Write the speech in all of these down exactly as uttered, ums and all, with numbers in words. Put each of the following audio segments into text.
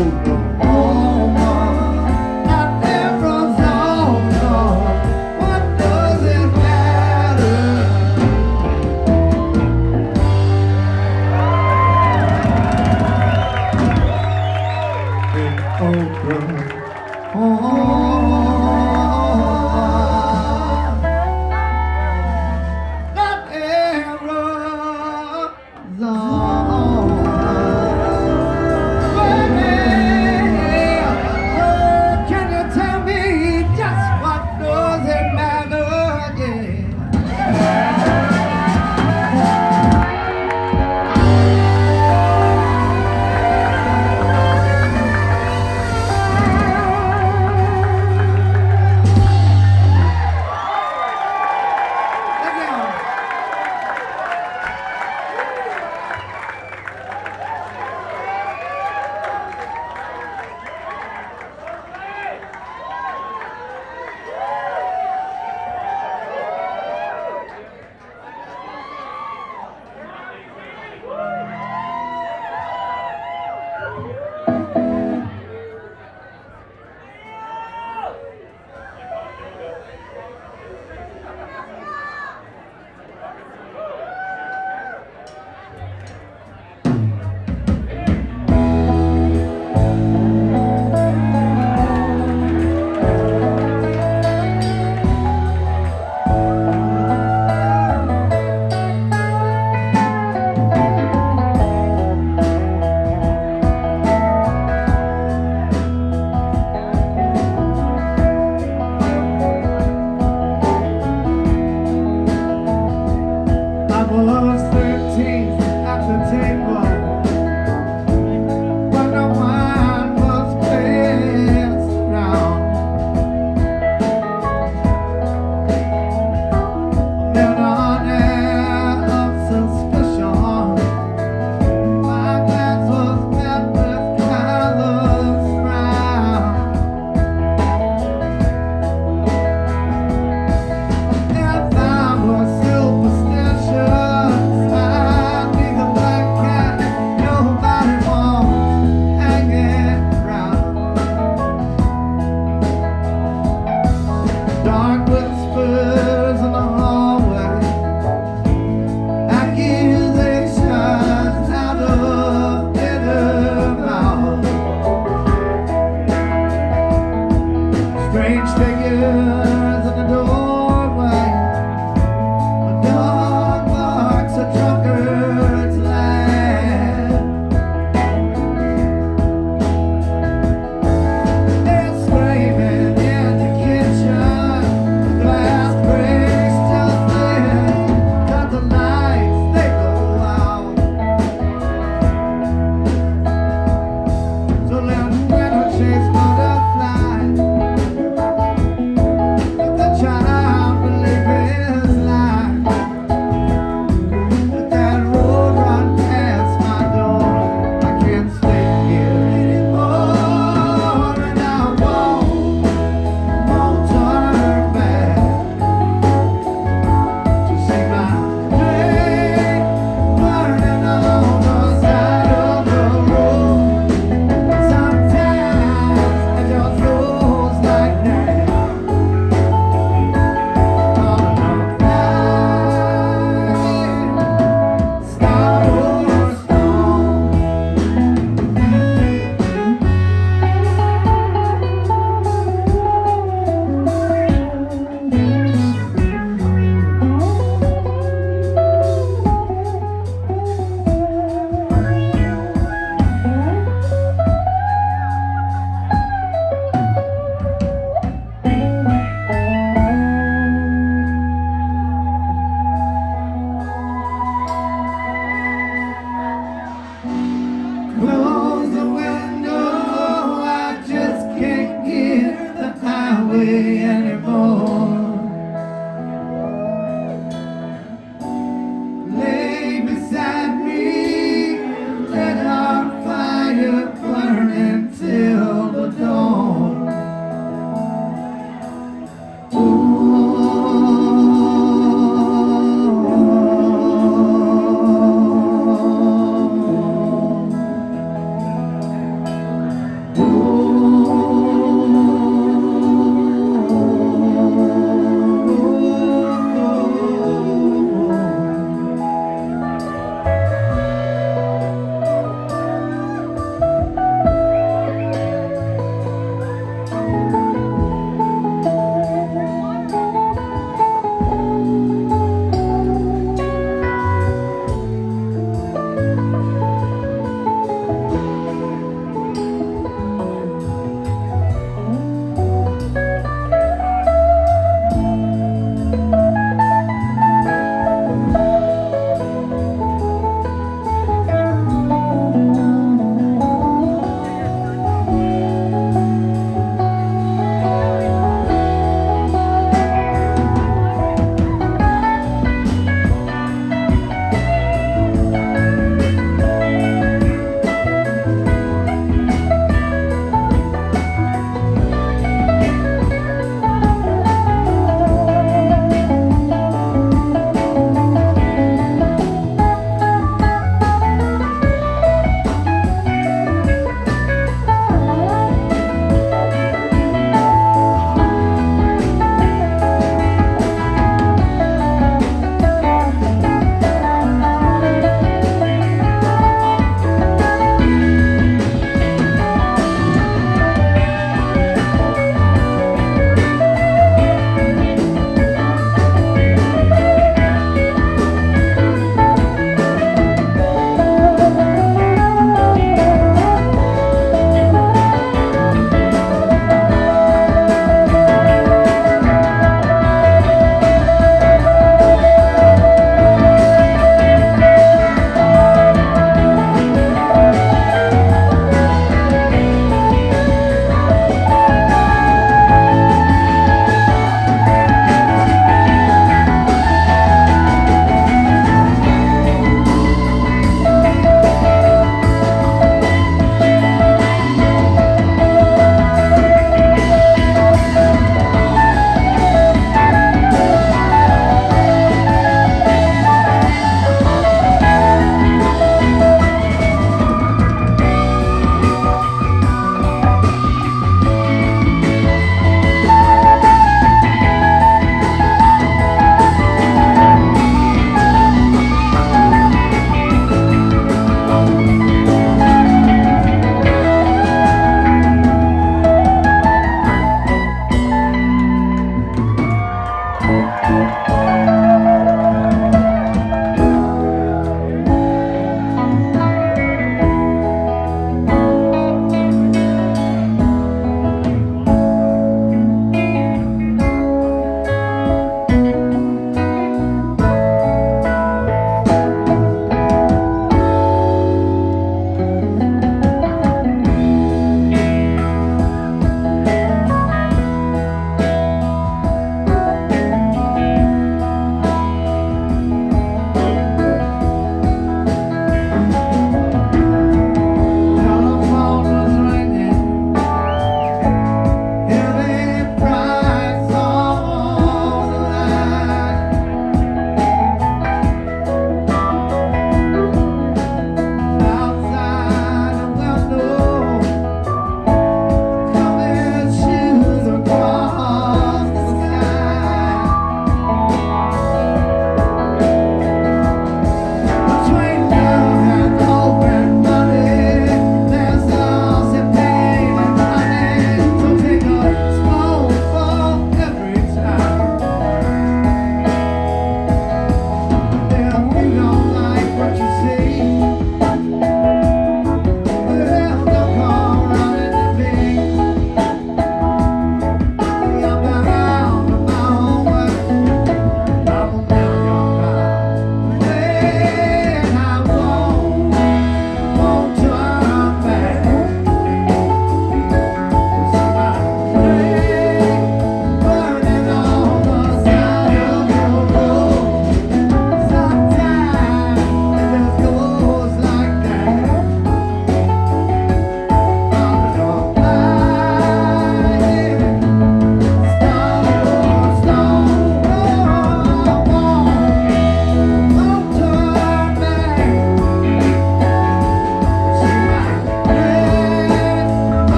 Long, but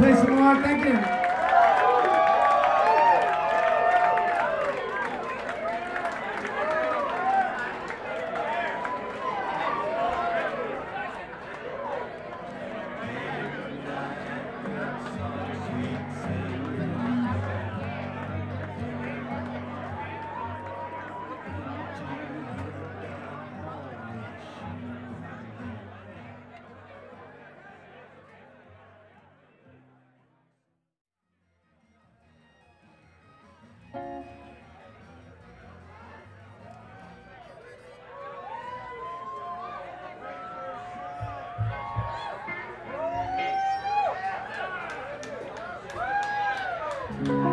play some more? Thank you. Thank you.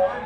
Oh,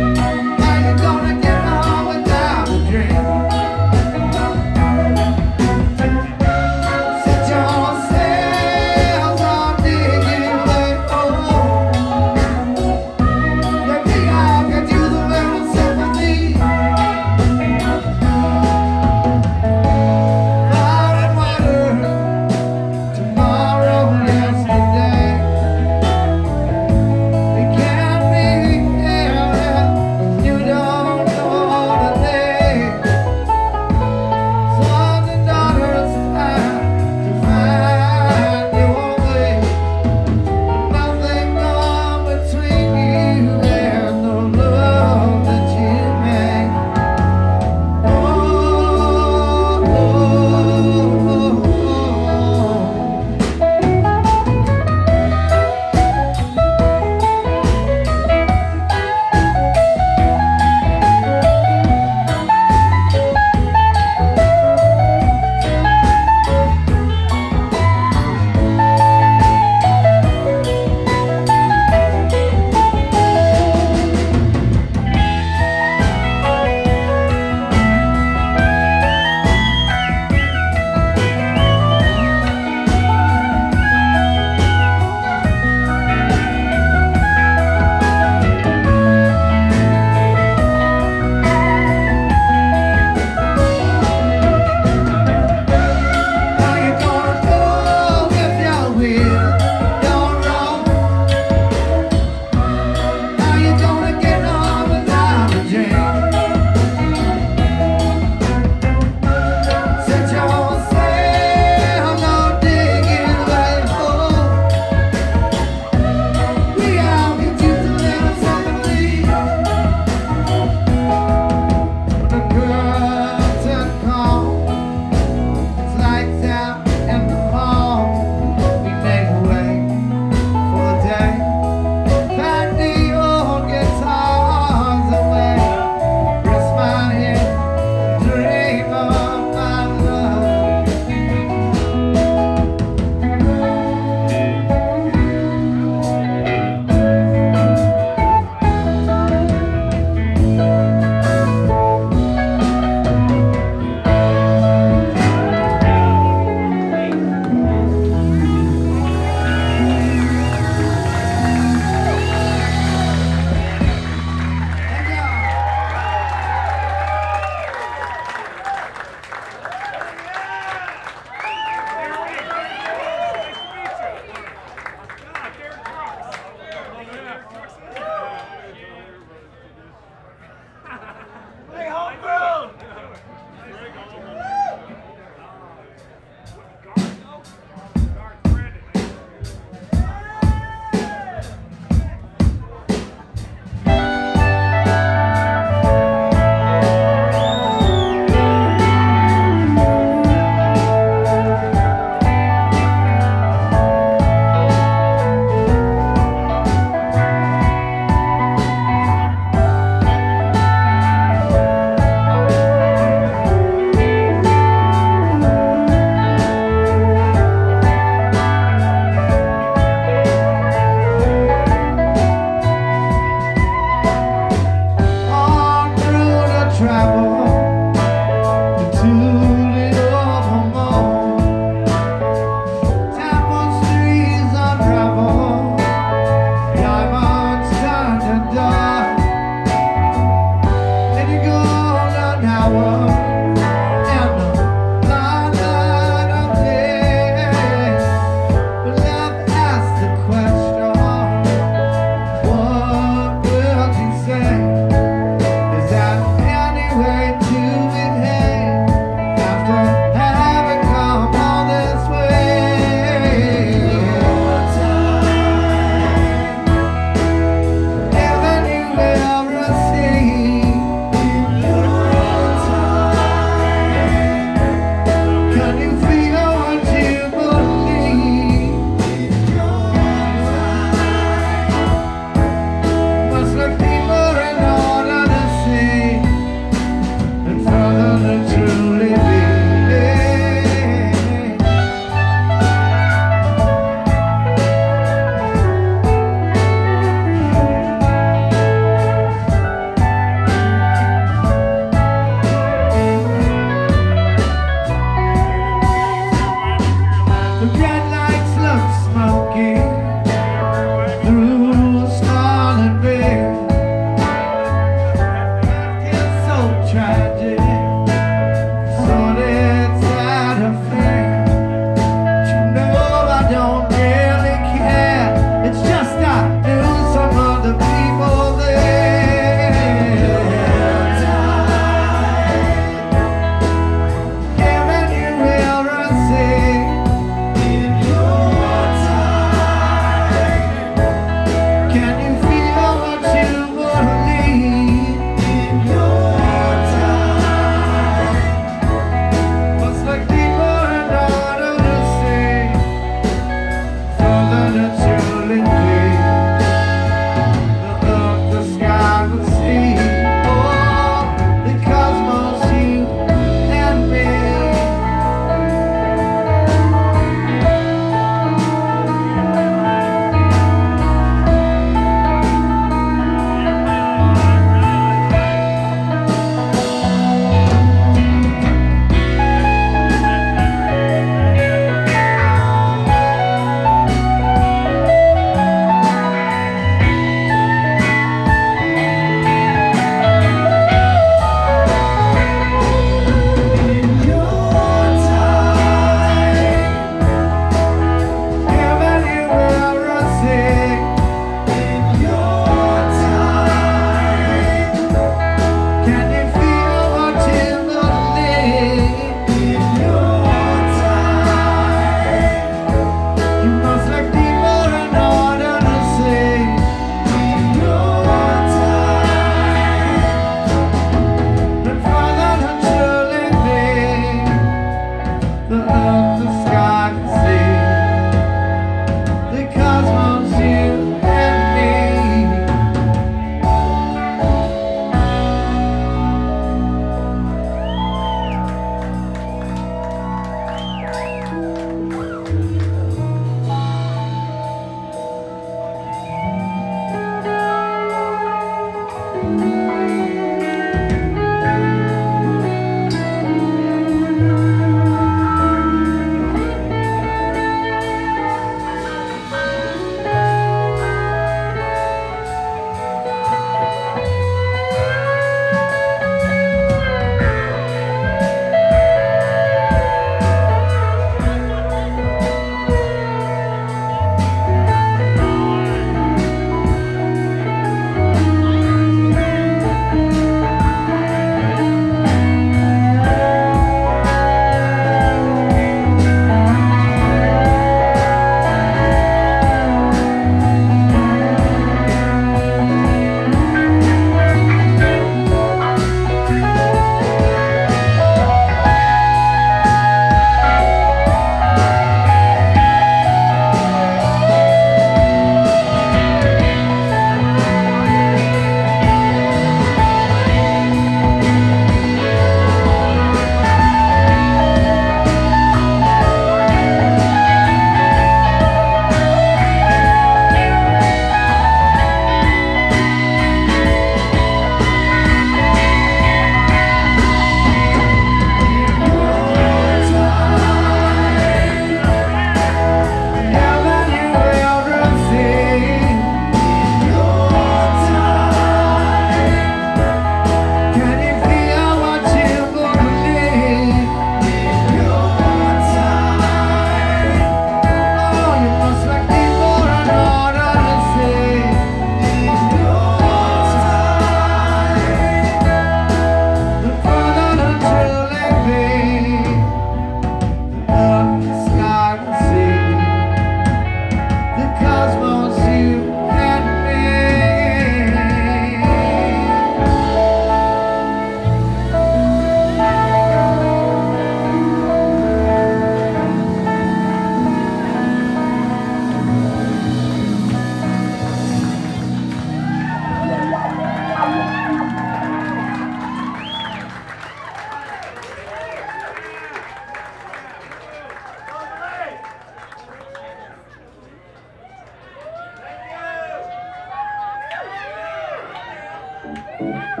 Bye.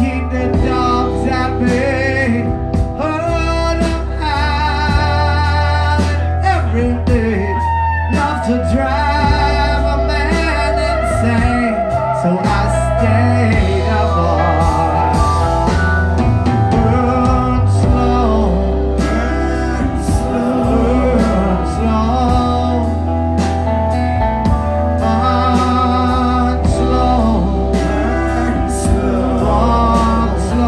keep the dogs at bay. Hold up high every day. Love to drive a man insane, so I stayed up all night. Burn slow, burn slow, burn slow, burn slow, burn slow, burn slow.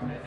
Thank you.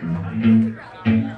Sure.